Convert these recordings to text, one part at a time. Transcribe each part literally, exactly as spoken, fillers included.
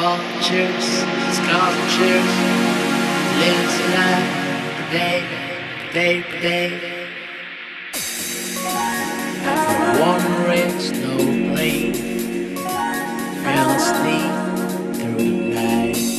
vultures, sculptures, lives in love, baby, baby, baby. Wandering slowly, fell asleep through the night, night.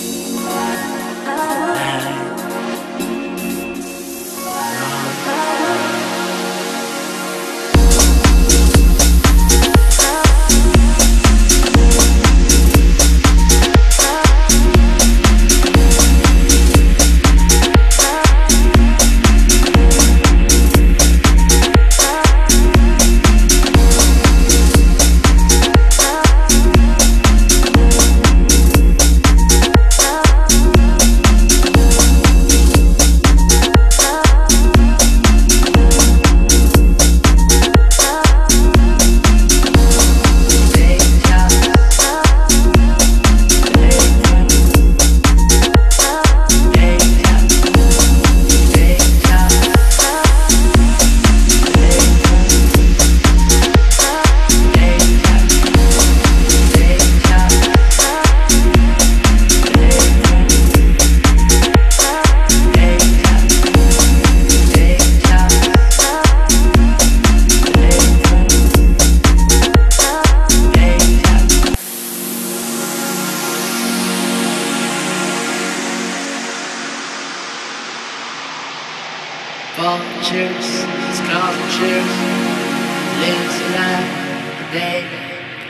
Vultures, sculptures, lives in love, baby,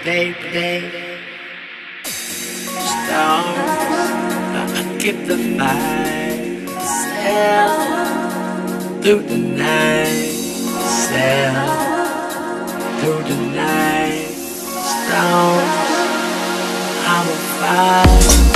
baby, baby. Stars, I keep the fire, sail through the night, sail through the night. Stars, I will fly.